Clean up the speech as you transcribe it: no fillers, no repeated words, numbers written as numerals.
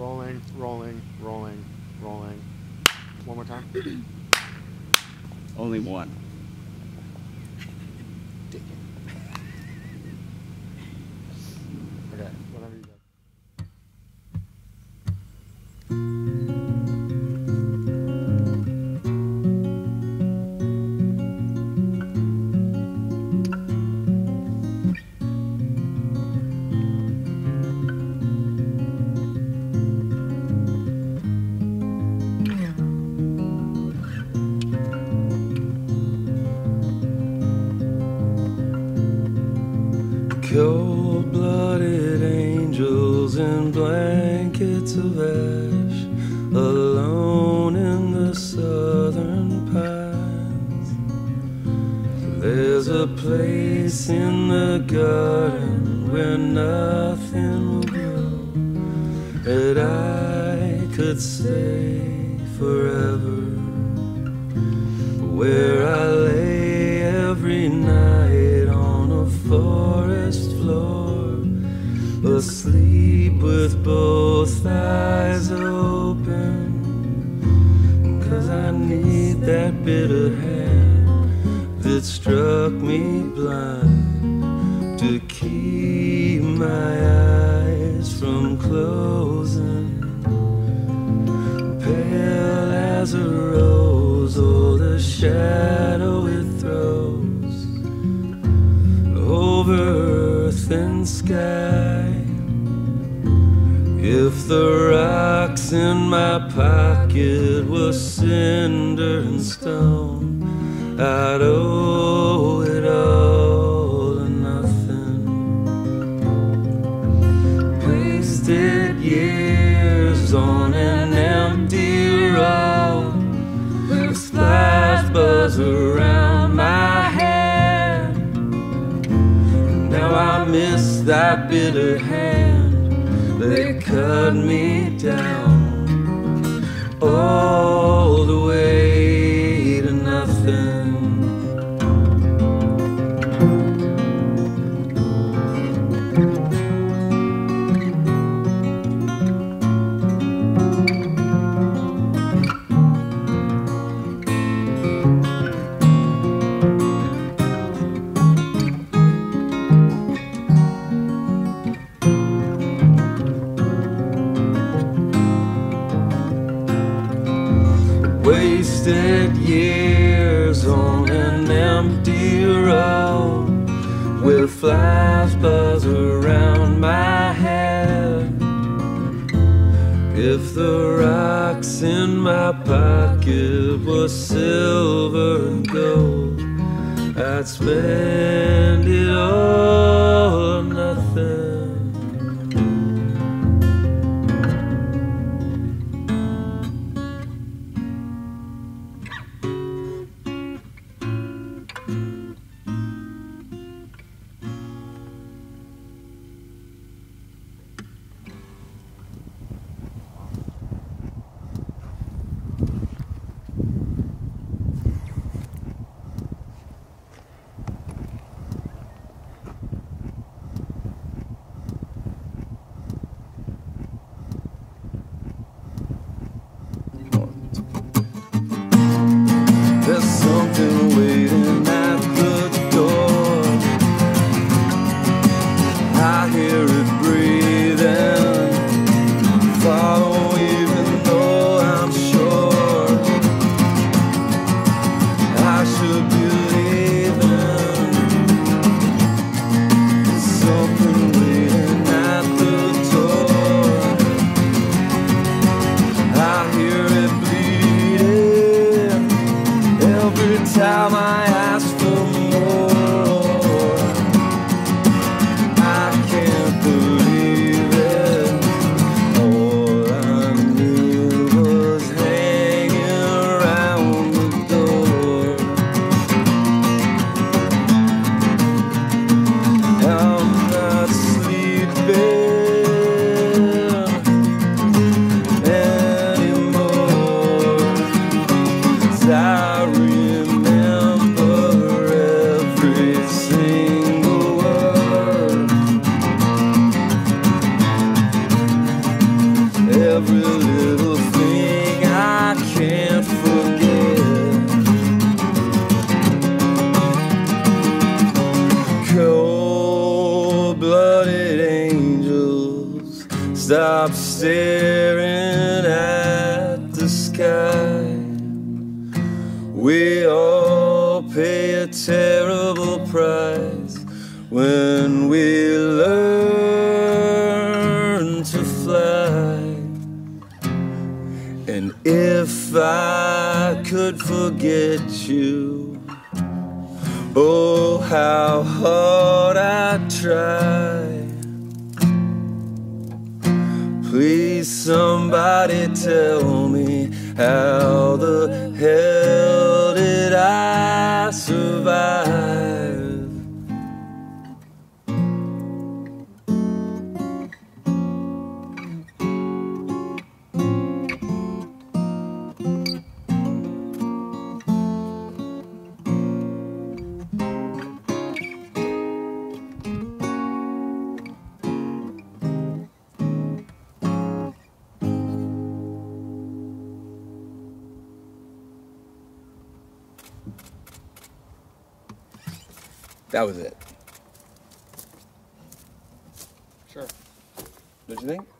rolling, rolling, rolling, rolling. One more time. Only one. Dick it. Okay, whatever you got. Cold blooded angels in blankets of ash, alone in the southern pines. There's a place in the garden where nothing will grow that I could stay forever, where I lay every night on a forest floor, asleep with both eyes open, 'cause I need that bitter hand that struck me blind to keep my eyes from closing. Pale as a rose, oh, the shadow it throws over thin sky. If the rocks in my pocket were cinder and stone, I'd owe it all or nothing. Wasted years on an empty road with flies buzz around my head. I miss that bitter hand that cut me down all the way to nothing. Wasted years on an empty road with flies buzz around my head. If the rocks in my pocket were silver and gold, I'd spend it all or nothing. Waiting at the door, I hear it breathing, follow even though I'm sure I should be leaving. Something waiting at the door, I hear it bleeding every time I ask for more. I can't believe it. All I every little thing I can't forget. Cold-blooded angels, stop staring at the sky. We all pay a terrible price when we learn to fly. And if I could forget you, oh, how hard I'd try. Please somebody tell me, how the hell did I survive? That was it. Sure. Don't you think?